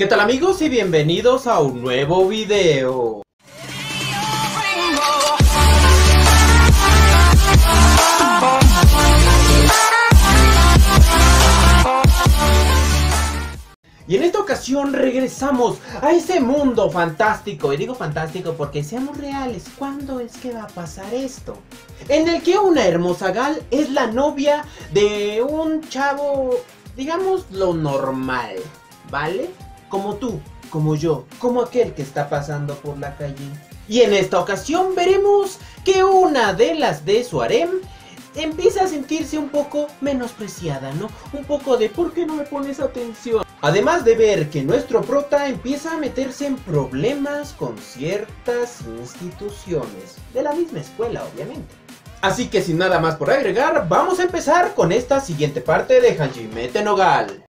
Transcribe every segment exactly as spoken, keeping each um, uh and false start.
¿Qué tal amigos? Y bienvenidos a un nuevo video. Y en esta ocasión regresamos a ese mundo fantástico, y digo fantástico porque seamos reales, ¿cuándo es que va a pasar esto? En el que una hermosa Gal es la novia de un chavo, digamos lo normal, ¿vale? Como tú, como yo, como aquel que está pasando por la calle. Y en esta ocasión veremos que una de las de su harem empieza a sentirse un poco menospreciada, ¿no? Un poco de ¿por qué no me pones atención? Además de ver que nuestro prota empieza a meterse en problemas con ciertas instituciones, de la misma escuela obviamente. Así que sin nada más por agregar, vamos a empezar con esta siguiente parte de Hajimete no Gal.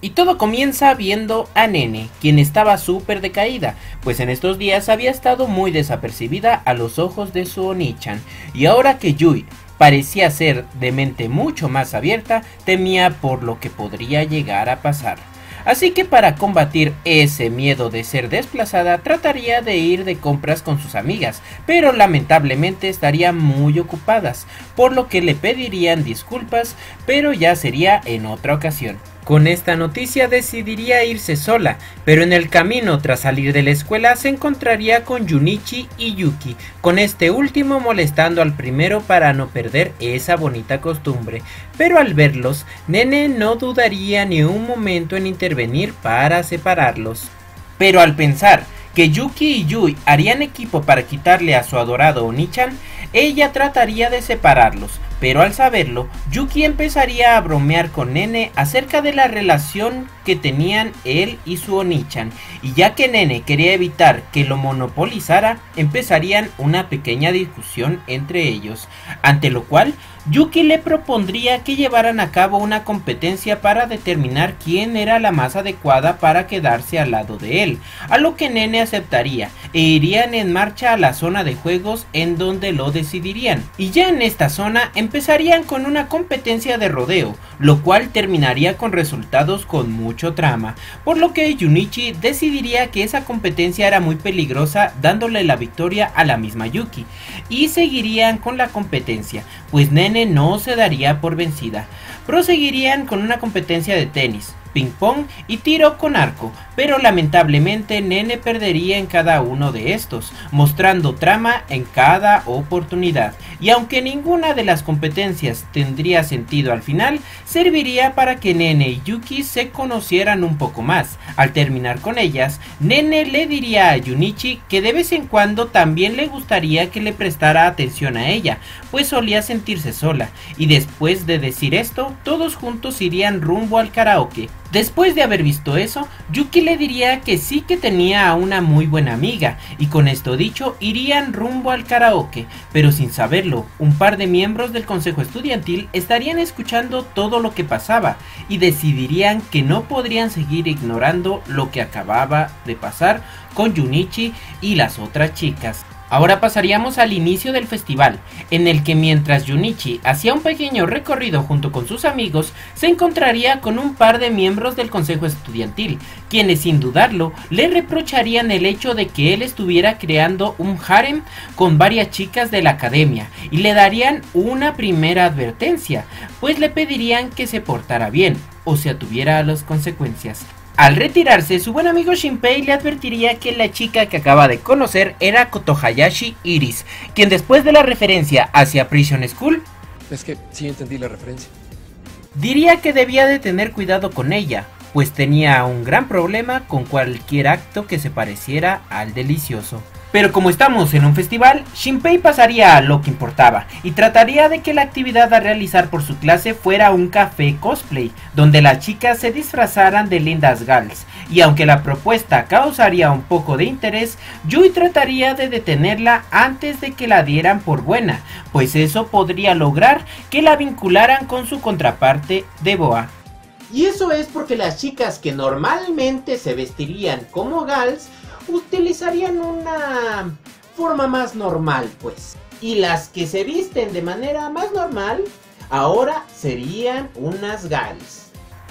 Y todo comienza viendo a Nene, quien estaba súper decaída, pues en estos días había estado muy desapercibida a los ojos de su Oni-chan, y ahora que Yui parecía ser de mente mucho más abierta, temía por lo que podría llegar a pasar. Así que para combatir ese miedo de ser desplazada, trataría de ir de compras con sus amigas, pero lamentablemente estarían muy ocupadas, por lo que le pedirían disculpas, pero ya sería en otra ocasión. Con esta noticia decidiría irse sola, pero en el camino tras salir de la escuela se encontraría con Junichi y Yuki, con este último molestando al primero para no perder esa bonita costumbre, pero al verlos, Nene no dudaría ni un momento en intervenir para separarlos. Pero al pensar que Yuki y Yui harían equipo para quitarle a su adorado Oni-chan, ella trataría de separarlos. Pero al saberlo, Yuki empezaría a bromear con Nene acerca de la relación que tenían él y su Oni-chan, y ya que Nene quería evitar que lo monopolizara, empezarían una pequeña discusión entre ellos, ante lo cual Yuki le propondría que llevaran a cabo una competencia para determinar quién era la más adecuada para quedarse al lado de él, a lo que Nene aceptaría e irían en marcha a la zona de juegos en donde lo decidirían, y ya en esta zona empezarían con una competencia de rodeo, lo cual terminaría con resultados con mucho trama, por lo que Junichi decidiría que esa competencia era muy peligrosa, dándole la victoria a la misma Yuki, y seguirían con la competencia, pues Nene no se daría por vencida. Proseguirían con una competencia de tenis, ping pong y tiro con arco, pero lamentablemente Nene perdería en cada uno de estos, mostrando trama en cada oportunidad, y aunque ninguna de las competencias tendría sentido al final, serviría para que Nene y Yuki se conocieran un poco más. Al terminar con ellas, Nene le diría a Junichi que de vez en cuando también le gustaría que le prestara atención a ella, pues solía sentirse sola, y después de decir esto, todos juntos irían rumbo al karaoke. Después de haber visto eso, Yuki le diría que sí que tenía a una muy buena amiga, y con esto dicho irían rumbo al karaoke, pero sin saberlo, un par de miembros del consejo estudiantil estarían escuchando todo lo que pasaba, y decidirían que no podrían seguir ignorando lo que acababa de pasar con Junichi y las otras chicas. Ahora pasaríamos al inicio del festival, en el que mientras Junichi hacía un pequeño recorrido junto con sus amigos, se encontraría con un par de miembros del consejo estudiantil, quienes sin dudarlo le reprocharían el hecho de que él estuviera creando un harem con varias chicas de la academia, y le darían una primera advertencia, pues le pedirían que se portara bien, o se atuviera a las consecuencias. Al retirarse, su buen amigo Shinpei le advertiría que la chica que acaba de conocer era Kotohayashi Iris, quien después de la referencia hacia Prison School... Es que sí entendí la referencia. Diría que debía de tener cuidado con ella, pues tenía un gran problema con cualquier acto que se pareciera al delicioso. Pero como estamos en un festival, Shinpei pasaría a lo que importaba y trataría de que la actividad a realizar por su clase fuera un café cosplay, donde las chicas se disfrazaran de lindas gals, y aunque la propuesta causaría un poco de interés, Yui trataría de detenerla antes de que la dieran por buena, pues eso podría lograr que la vincularan con su contraparte de Boa. Y eso es porque las chicas que normalmente se vestirían como gals utilizarían una forma más normal, pues. Y las que se visten de manera más normal ahora serían unas gals.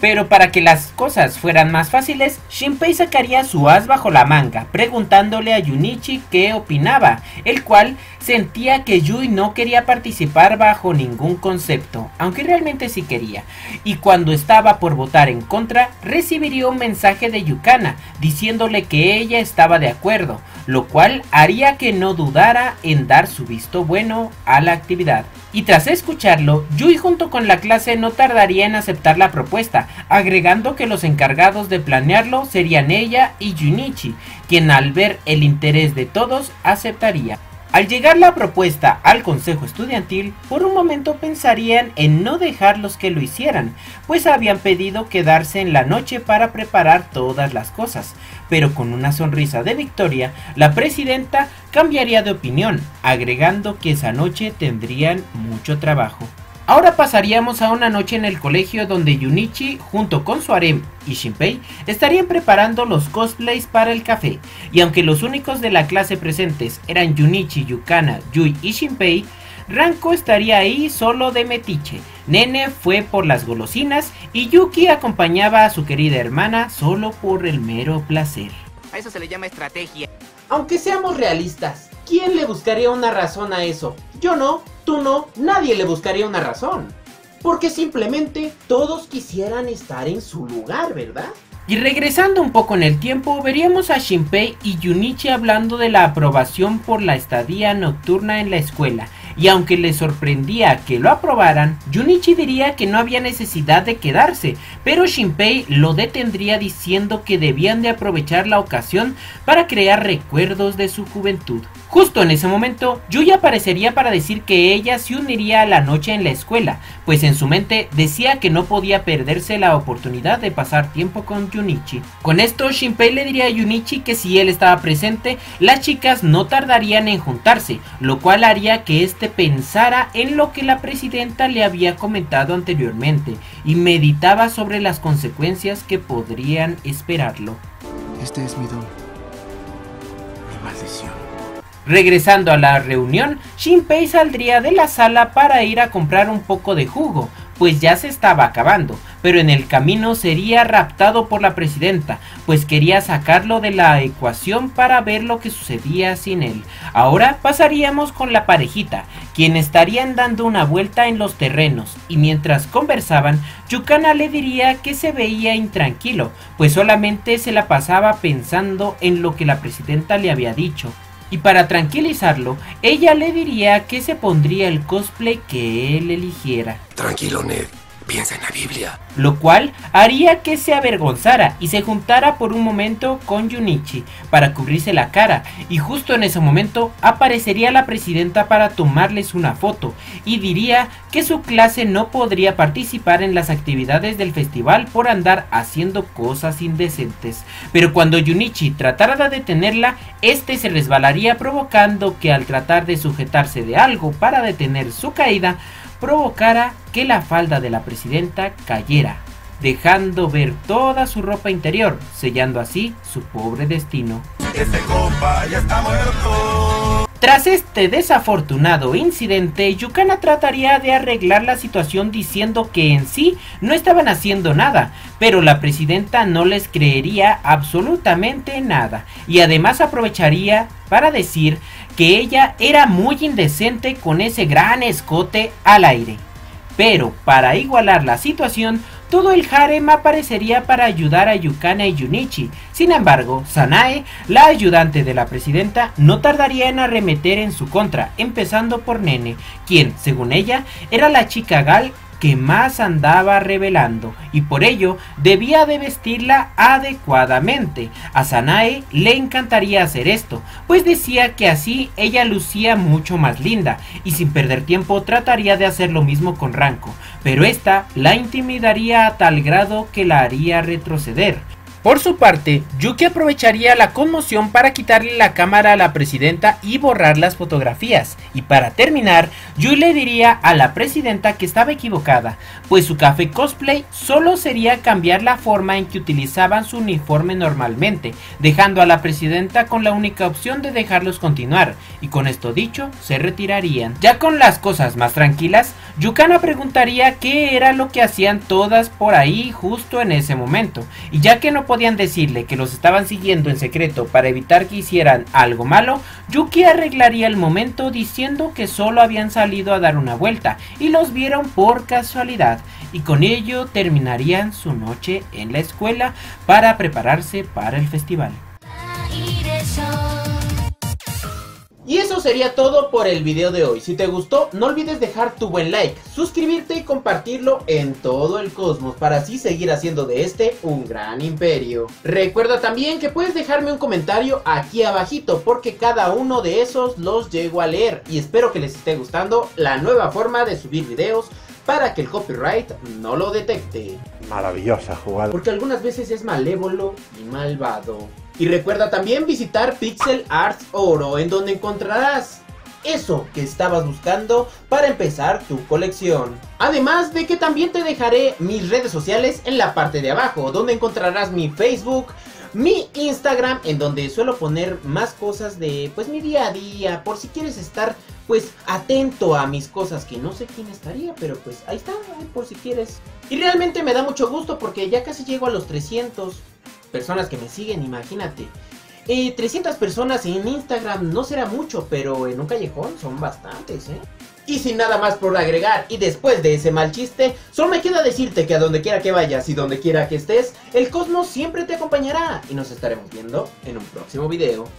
Pero para que las cosas fueran más fáciles, Shinpei sacaría su as bajo la manga, preguntándole a Junichi qué opinaba, el cual sentía que Yui no quería participar bajo ningún concepto, aunque realmente sí quería, y cuando estaba por votar en contra, recibiría un mensaje de Yukana, diciéndole que ella estaba de acuerdo, lo cual haría que no dudara en dar su visto bueno a la actividad. Y tras escucharlo, Yui junto con la clase no tardaría en aceptar la propuesta, agregando que los encargados de planearlo serían ella y Junichi, quien al ver el interés de todos aceptaría. Al llegar la propuesta al consejo estudiantil, por un momento pensarían en no dejarlos que lo hicieran, pues habían pedido quedarse en la noche para preparar todas las cosas, pero con una sonrisa de victoria, la presidenta cambiaría de opinión, agregando que esa noche tendrían mucho trabajo. Ahora pasaríamos a una noche en el colegio donde Junichi junto con su harem y Shinpei estarían preparando los cosplays para el café, y aunque los únicos de la clase presentes eran Junichi, Yukana, Yui y Shinpei, Ranko estaría ahí solo de metiche, Nene fue por las golosinas y Yuki acompañaba a su querida hermana solo por el mero placer. A eso se le llama estrategia. Aunque seamos realistas, ¿quién le buscaría una razón a eso? Yo no. Tú no, nadie le buscaría una razón, porque simplemente todos quisieran estar en su lugar, ¿verdad? Y regresando un poco en el tiempo, veríamos a Shinpei y Junichi hablando de la aprobación por la estadía nocturna en la escuela, y aunque les sorprendía que lo aprobaran, Junichi diría que no había necesidad de quedarse, pero Shinpei lo detendría diciendo que debían de aprovechar la ocasión para crear recuerdos de su juventud. Justo en ese momento, Yui aparecería para decir que ella se uniría a la noche en la escuela, pues en su mente decía que no podía perderse la oportunidad de pasar tiempo con Junichi. Con esto, Shinpei le diría a Junichi que si él estaba presente, las chicas no tardarían en juntarse, lo cual haría que este pensara en lo que la presidenta le había comentado anteriormente y meditaba sobre las consecuencias que podrían esperarlo. Este es mi don, mi maldición. Regresando a la reunión, Shinpei saldría de la sala para ir a comprar un poco de jugo, pues ya se estaba acabando, pero en el camino sería raptado por la presidenta, pues quería sacarlo de la ecuación para ver lo que sucedía sin él. Ahora pasaríamos con la parejita, quien estarían dando una vuelta en los terrenos, y mientras conversaban, Yukana le diría que se veía intranquilo, pues solamente se la pasaba pensando en lo que la presidenta le había dicho. Y para tranquilizarlo, ella le diría que se pondría el cosplay que él eligiera. Tranquilo, Ned, piensa en la Biblia. Lo cual haría que se avergonzara y se juntara por un momento con Junichi para cubrirse la cara, y justo en ese momento aparecería la presidenta para tomarles una foto y diría que su clase no podría participar en las actividades del festival por andar haciendo cosas indecentes, pero cuando Junichi tratara de detenerla, este se resbalaría, provocando que al tratar de sujetarse de algo para detener su caída, provocara que la falda de la presidenta cayera, dejando ver toda su ropa interior, sellando así su pobre destino. Este compa ya está muerto. Tras este desafortunado incidente, Yukana trataría de arreglar la situación diciendo que en sí no estaban haciendo nada, pero la presidenta no les creería absolutamente nada, y además aprovecharía para decir que ella era muy indecente con ese gran escote al aire. Pero para igualar la situación, todo el harem aparecería para ayudar a Yukana y Junichi. Sin embargo, Sanae, la ayudante de la presidenta, no tardaría en arremeter en su contra, empezando por Nene, quien, según ella, era la chica gal que más andaba revelando, y por ello debía de vestirla adecuadamente. A Sanae le encantaría hacer esto, pues decía que así ella lucía mucho más linda, y sin perder tiempo trataría de hacer lo mismo con Ranko, pero esta la intimidaría a tal grado que la haría retroceder. Por su parte, Yuki aprovecharía la conmoción para quitarle la cámara a la presidenta y borrar las fotografías. Y para terminar, Yui le diría a la presidenta que estaba equivocada, pues su café cosplay solo sería cambiar la forma en que utilizaban su uniforme normalmente, dejando a la presidenta con la única opción de dejarlos continuar, y con esto dicho, se retirarían. Ya con las cosas más tranquilas, Yukana preguntaría qué era lo que hacían todas por ahí justo en ese momento, y ya que no podían decirle que los estaban siguiendo en secreto para evitar que hicieran algo malo, Yuki arreglaría el momento diciendo que solo habían salido a dar una vuelta y los vieron por casualidad, y con ello terminarían su noche en la escuela para prepararse para el festival. Y eso sería todo por el video de hoy. Si te gustó, no olvides dejar tu buen like, suscribirte y compartirlo en todo el cosmos para así seguir haciendo de este un gran imperio. Recuerda también que puedes dejarme un comentario aquí abajito porque cada uno de esos los llego a leer, y espero que les esté gustando la nueva forma de subir videos para que el copyright no lo detecte. Maravillosa jugada. Porque algunas veces es malévolo y malvado. Y recuerda también visitar Pixel Arts Oro, en donde encontrarás eso que estabas buscando para empezar tu colección. Además de que también te dejaré mis redes sociales en la parte de abajo, donde encontrarás mi Facebook, mi Instagram, en donde suelo poner más cosas de pues mi día a día, por si quieres estar pues atento a mis cosas, que no sé quién estaría, pero pues ahí está, por si quieres. Y realmente me da mucho gusto porque ya casi llego a los trescientos personas que me siguen, imagínate. Eh, trescientas personas en Instagram no será mucho, pero en un callejón son bastantes, ¿eh? Y sin nada más por agregar, y después de ese mal chiste, solo me queda decirte que a donde quiera que vayas y donde quiera que estés, el cosmos siempre te acompañará, y nos estaremos viendo en un próximo video.